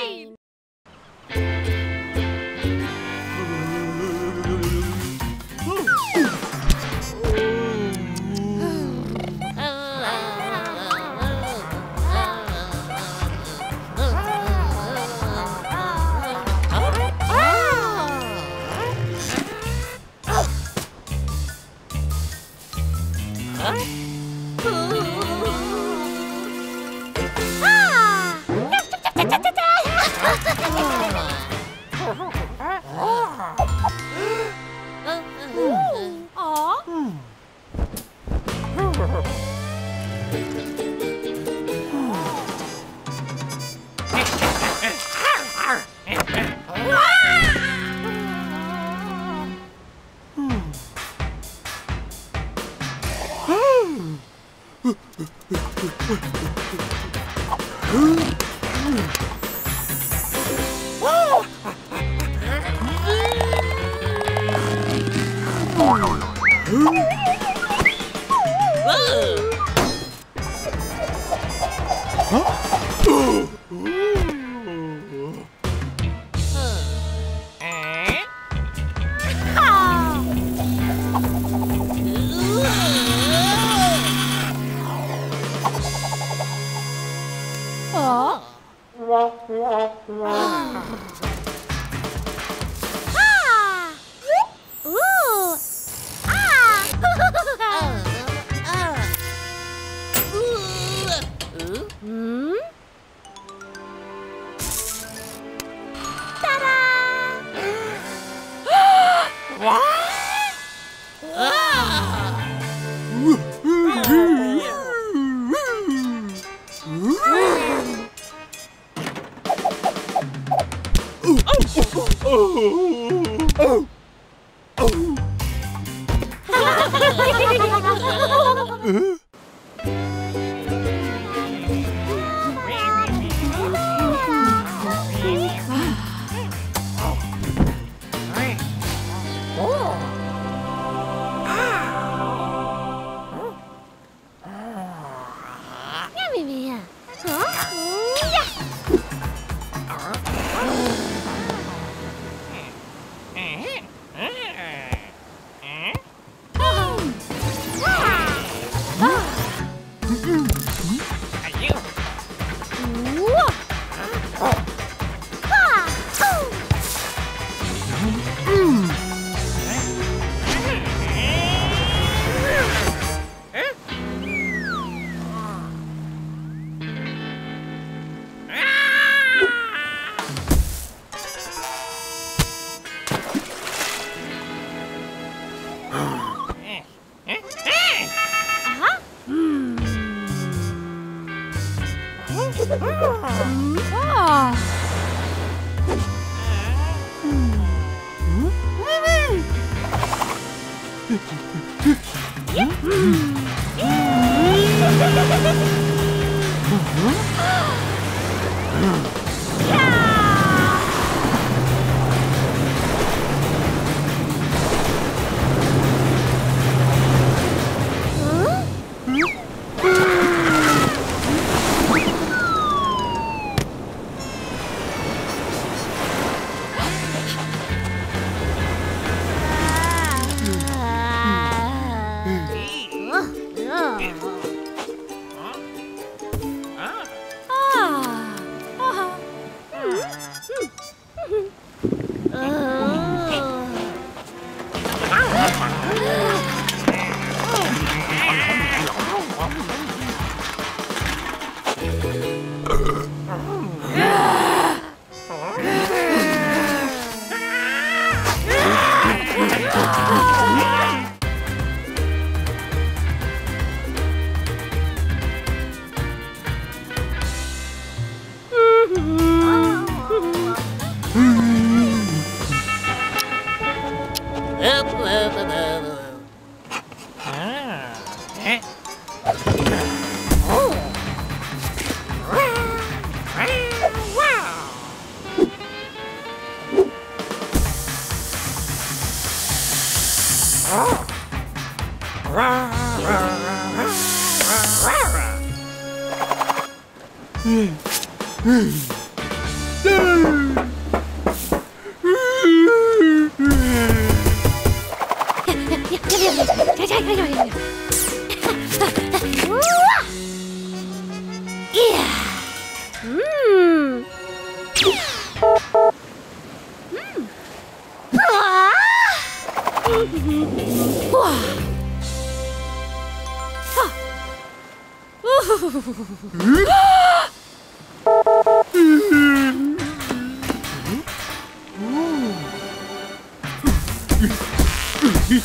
train!